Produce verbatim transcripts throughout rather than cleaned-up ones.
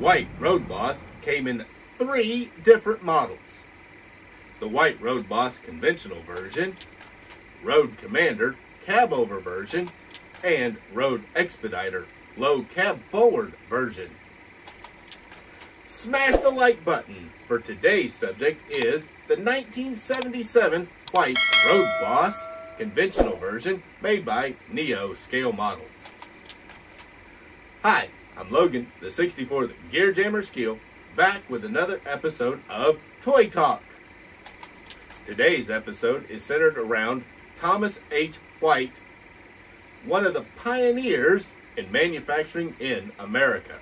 White Road Boss came in three different models. The White Road Boss conventional version, Road Commander cab over version, and Road Xpeditor low cab forward version. Smash the like button, for today's subject is the nineteen seventy-seven White Road Boss conventional version made by Neo Scale Models. Hi, I'm Logan, the sixty-fourth Gear Jammer Skeele, back with another episode of Toy Talk. Today's episode is centered around Thomas H. White, one of the pioneers in manufacturing in America.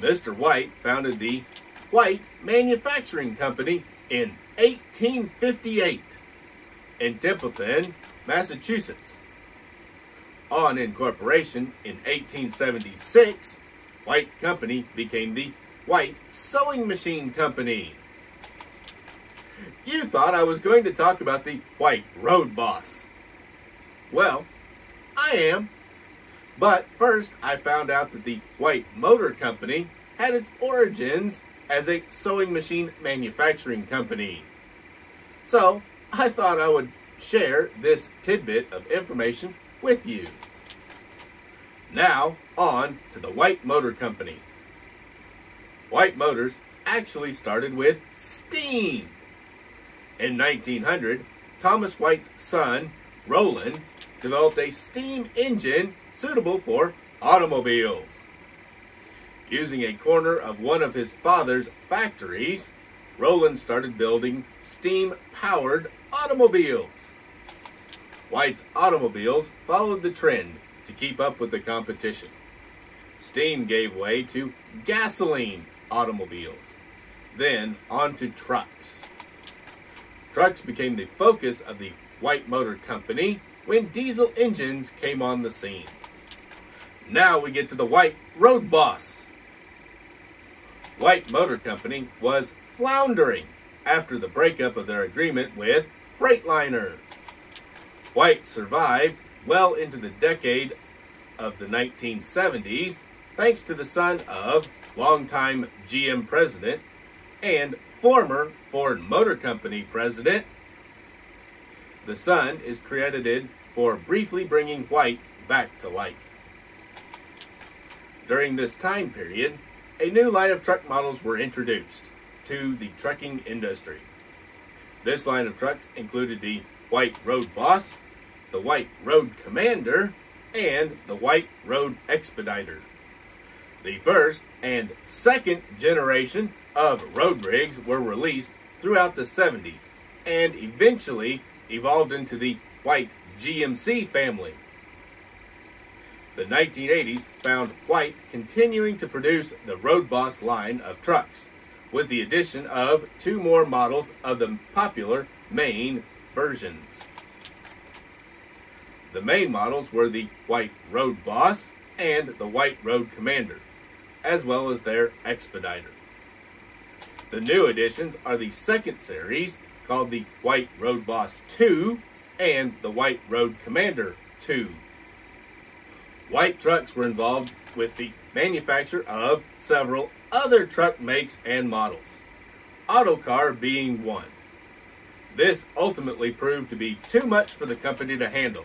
Mister White founded the White Manufacturing Company in eighteen fifty-eight in Templeton, Massachusetts. On incorporation in eighteen seventy-six, White Company became the White Sewing Machine Company. You thought I was going to talk about the White Road Boss. Well, I am. But first, I found out that the White Motor Company had its origins as a sewing machine manufacturing company. So, I thought I would share this tidbit of information with you. Now, on to the White Motor Company. White Motors actually started with steam. In nineteen hundred, Thomas White's son, Roland, developed a steam engine suitable for automobiles. Using a corner of one of his father's factories, Roland started building steam-powered automobiles. White's automobiles followed the trend to keep up with the competition. Steam gave way to gasoline automobiles, then onto trucks. Trucks became the focus of the White Motor Company when diesel engines came on the scene. Now we get to the White Road Boss. White Motor Company was floundering after the breakup of their agreement with Freightliner. White survived well into the decade of the nineteen seventies thanks to the son of longtime G M president and former Ford Motor Company president. The son is credited for briefly bringing White back to life. During this time period, a new line of truck models were introduced to the trucking industry. This line of trucks included the White Road Boss, the White Road Commander, and the White Road Xpeditor. The first and second generation of road rigs were released throughout the seventies and eventually evolved into the White G M C family. The nineteen eighties found White continuing to produce the Road Boss line of trucks, with the addition of two more models of the popular main versions. The main models were the White Road Boss and the White Road Commander, as well as their Xpeditor. The new additions are the second series, called the White Road Boss two and the White Road Commander two. White trucks were involved with the manufacture of several other truck makes and models, Autocar being one. This ultimately proved to be too much for the company to handle.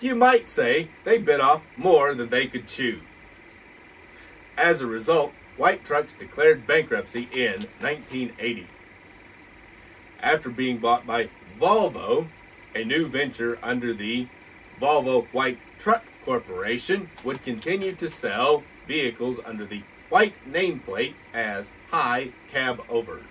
You might say they bit off more than they could chew. As a result, White Trucks declared bankruptcy in nineteen eighty. After being bought by Volvo, a new venture under the Volvo White Truck Corporation would continue to sell vehicles under the White nameplate as high cab overs.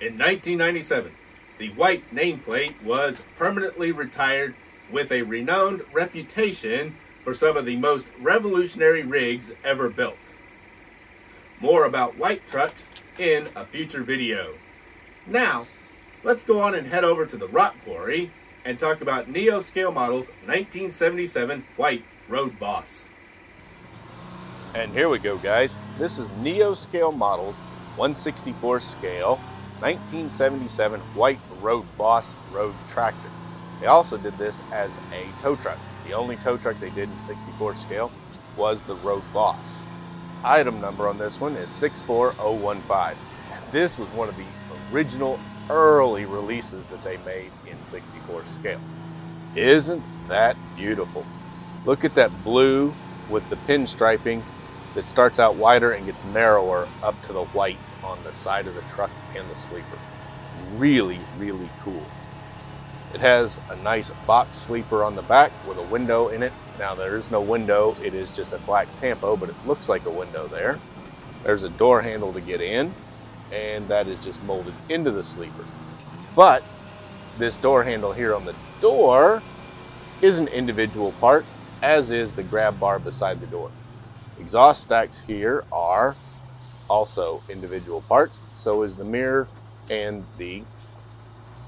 In nineteen ninety-seven, the White nameplate was permanently retired with a renowned reputation for some of the most revolutionary rigs ever built. More about White Trucks in a future video. Now, let's go on and head over to the rock quarry and talk about Neo Scale Models nineteen seventy-seven White Road Boss. And here we go, guys. This is Neo Scale Models one sixty-four scale nineteen seventy-seven White Road Boss road tractor. They also did this as a tow truck. The only tow truck they did in sixty-four scale was the Road Boss. Item number on this one is six four oh one five. This was one of the original early releases that they made in sixty-four scale. Isn't that beautiful? Look at that blue with the pinstriping that starts out wider and gets narrower up to the white on the side of the truck and the sleeper. Really, really cool. It has a nice box sleeper on the back with a window in it. Now there is no window, it is just a black tampo, but it looks like a window there. There's a door handle to get in, and that is just molded into the sleeper. But this door handle here on the door is an individual part, as is the grab bar beside the door. Exhaust stacks here are also individual parts, so is the mirror and the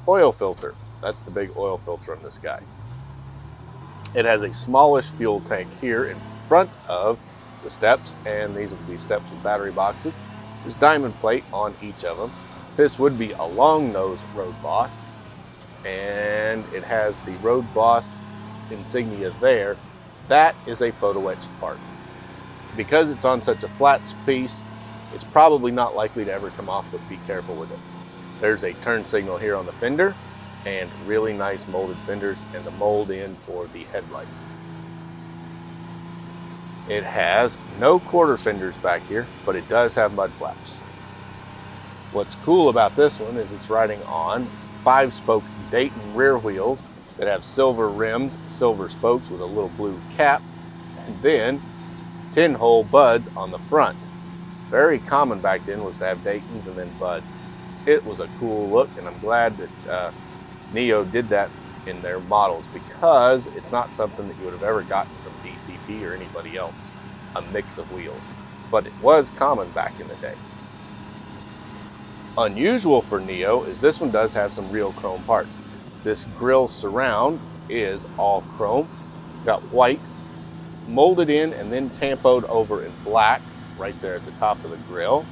oil filter. That's the big oil filter on this guy. It has a smallish fuel tank here in front of the steps, and these would be steps with battery boxes. There's diamond plate on each of them. This would be a long nose Road Boss, and it has the Road Boss insignia there. That is a photo etched part. Because it's on such a flat piece, it's probably not likely to ever come off, but be careful with it. There's a turn signal here on the fender, and really nice molded fenders and the mold in for the headlights. It has no quarter fenders back here, but it does have mud flaps. What's cool about this one is it's riding on five spoke Dayton rear wheels that have silver rims, silver spokes with a little blue cap, and then ten hole buds on the front. Very common back then was to have Daytons and then buds. It was a cool look, and I'm glad that uh, Neo did that in their models, because it's not something that you would have ever gotten from D C P or anybody else, a mix of wheels, but it was common back in the day. Unusual for Neo is this one does have some real chrome parts. This grille surround is all chrome. It's got white molded in and then tampoed over in black right there at the top of the grille.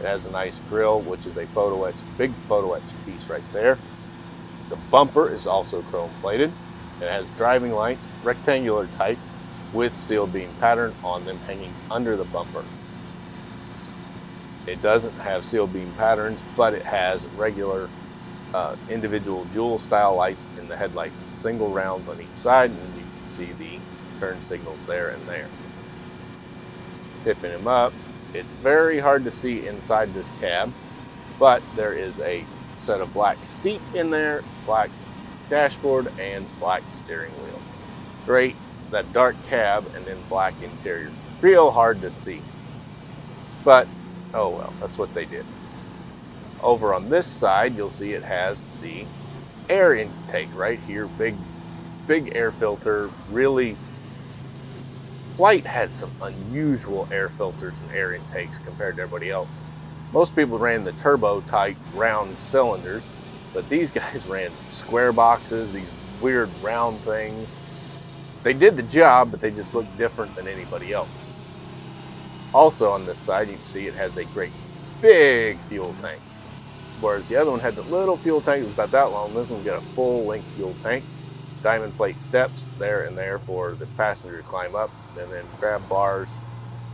It has a nice grille, which is a photo etch, big photo etch piece right there. The bumper is also chrome plated. It has driving lights, rectangular type, with sealed beam pattern on them hanging under the bumper. It doesn't have sealed beam patterns, but it has regular uh, individual jewel style lights in the headlights, single rounds on each side, and you can see the turn signals there and there. Tipping him up, it's very hard to see inside this cab, but there is a set of black seats in there, black dashboard, and black steering wheel. Great, that dark cab and then black interior. Real hard to see, but oh well, that's what they did. Over on this side, you'll see it has the air intake right here, big, big air filter. Really, White had some unusual air filters and air intakes compared to everybody else. Most people ran the turbo type round cylinders, but these guys ran square boxes, these weird round things. They did the job, but they just looked different than anybody else. Also on this side, you can see it has a great big fuel tank. Whereas the other one had the little fuel tank, it was about that long. This one's got a full length fuel tank. Diamond plate steps there and there for the passenger to climb up, and then grab bars,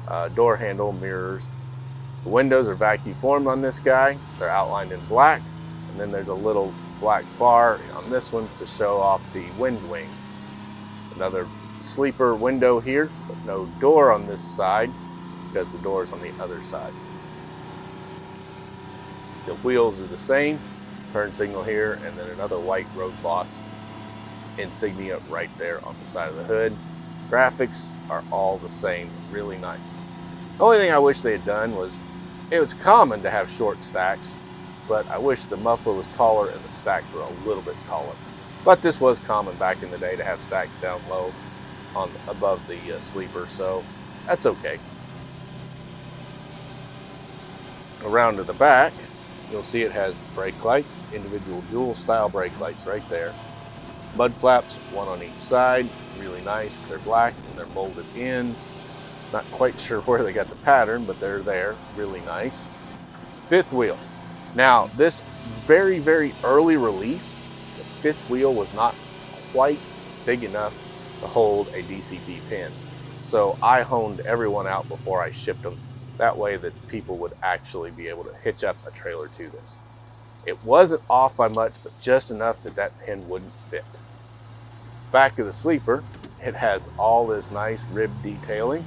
uh, door handle, mirrors. The windows are vacuformed on this guy. They're outlined in black. And then there's a little black bar on this one to show off the wind wing. Another sleeper window here, but no door on this side because the door is on the other side. The wheels are the same. Turn signal here, and then another White Road Boss insignia right there on the side of the hood. Graphics are all the same, really nice. The only thing I wish they had done was, it was common to have short stacks, but I wish the muffler was taller and the stacks were a little bit taller. But this was common back in the day to have stacks down low on above the uh, sleeper, so that's okay. Around to the back, you'll see it has brake lights, individual jewel style brake lights right there. Mud flaps, one on each side, really nice. They're black and they're molded in. Not quite sure where they got the pattern, but they're there, really nice. Fifth wheel. Now, this very, very early release, the fifth wheel was not quite big enough to hold a D C P pin. So I honed everyone out before I shipped them. That way that people would actually be able to hitch up a trailer to this. It wasn't off by much, but just enough that that pin wouldn't fit. Back to the sleeper, it has all this nice rib detailing.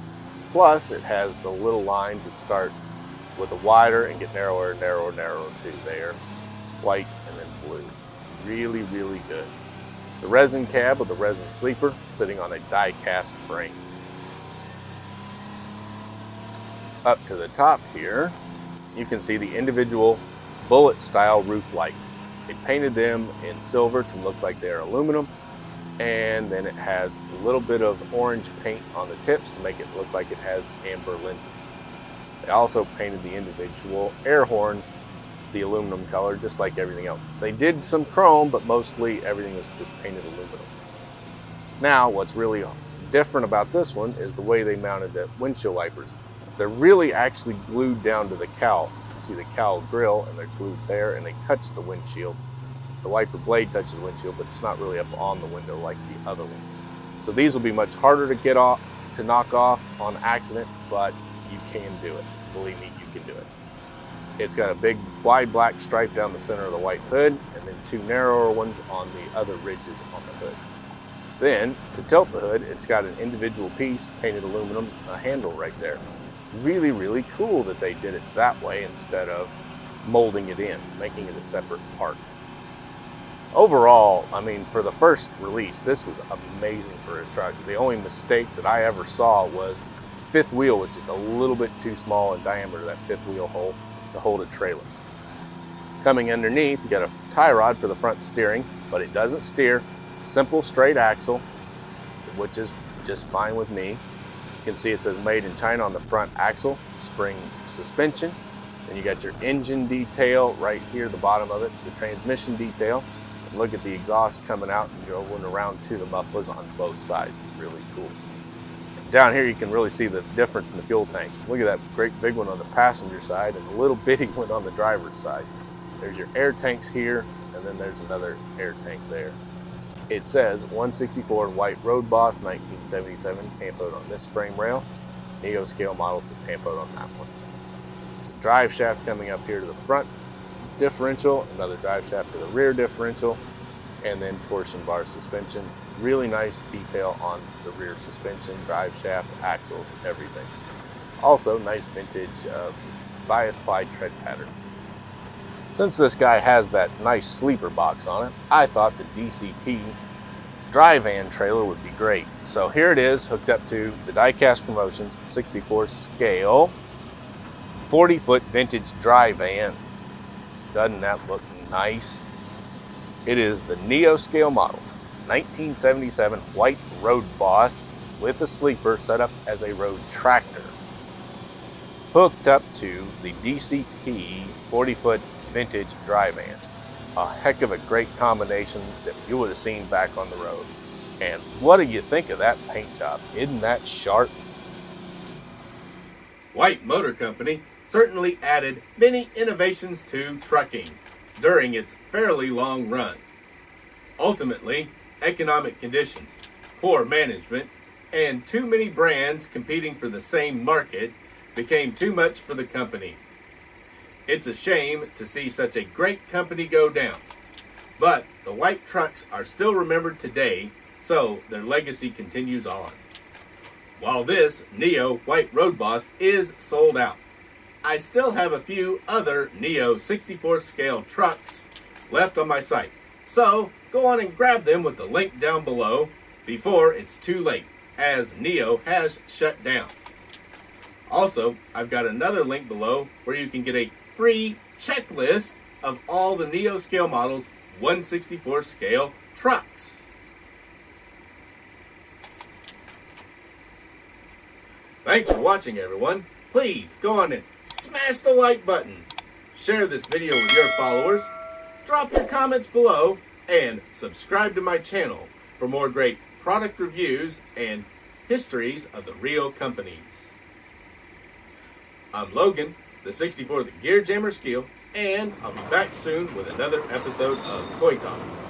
Plus it has the little lines that start with a wider and get narrower, narrower, narrower too. There, white and then blue. Really, really good. It's a resin cab with a resin sleeper sitting on a die cast frame. Up to the top here, you can see the individual bullet style roof lights. They painted them in silver to look like they're aluminum, and then it has a little bit of orange paint on the tips to make it look like it has amber lenses. They also painted the individual air horns the aluminum color, just like everything else. They did some chrome, but mostly everything was just painted aluminum. Now, what's really different about this one is the way they mounted the windshield wipers. They're really actually glued down to the cowl. You see the cowl grill, and they're glued there, and they touch the windshield. The wiper blade touches the windshield, but it's not really up on the window like the other ones. So these will be much harder to get off, to knock off on accident, but you can do it. Believe me, you can do it. It's got a big wide black stripe down the center of the white hood, and then two narrower ones on the other ridges on the hood. Then, to tilt the hood, it's got an individual piece, painted aluminum, a handle right there. Really, really cool that they did it that way instead of molding it in, making it a separate part. Overall, I mean, for the first release, this was amazing for a truck. The only mistake that I ever saw was fifth wheel was just a little bit too small in diameter, that fifth wheel hole, to hold a trailer. Coming underneath, you got a tie rod for the front steering, but it doesn't steer. Simple straight axle, which is just fine with me. You can see it says made in China on the front axle, spring suspension. Then you got your engine detail right here, the bottom of it, the transmission detail. And look at the exhaust coming out and going around to the mufflers on both sides. Really cool. Down here you can really see the difference in the fuel tanks. Look at that great big one on the passenger side and the little bitty one on the driver's side. There's your air tanks here, and then there's another air tank there. It says one sixty-four White Road Boss nineteen seventy-seven tampoed on this frame rail. Neo Scale Models is tampoed on that one. There's a drive shaft coming up here to the front differential, another drive shaft to the rear differential, and then torsion bar suspension. Really nice detail on the rear suspension, drive shaft, axles, everything. Also, nice vintage uh, bias ply tread pattern. Since this guy has that nice sleeper box on it, I thought the D C P dry van trailer would be great. So here it is, hooked up to the Diecast Promotions sixty-four scale forty foot vintage dry van. Doesn't that look nice? It is the Neo Scale Models nineteen seventy-seven White Road Boss with a sleeper set up as a road tractor, hooked up to the D C P forty foot vintage dry van. A heck of a great combination that you would have seen back on the road. And what do you think of that paint job? Isn't that sharp? White Motor Company certainly added many innovations to trucking during its fairly long run. Ultimately, economic conditions, poor management, and too many brands competing for the same market became too much for the company. It's a shame to see such a great company go down, but the white trucks are still remembered today, so their legacy continues on. While this Neo White Road Boss is sold out, I still have a few other Neo sixty-four scale trucks left on my site, so go on and grab them with the link down below before it's too late, as Neo has shut down. Also, I've got another link below where you can get a free checklist of all the Neo Scale Models one sixty-four scale trucks. Thanks for watching, everyone. Please go on and smash the like button, share this video with your followers, drop your comments below, and subscribe to my channel for more great product reviews and histories of the real companies. I'm Logan, the sixty-four, the Gear Jammer Skeele, and I'll be back soon with another episode of Toy Talk.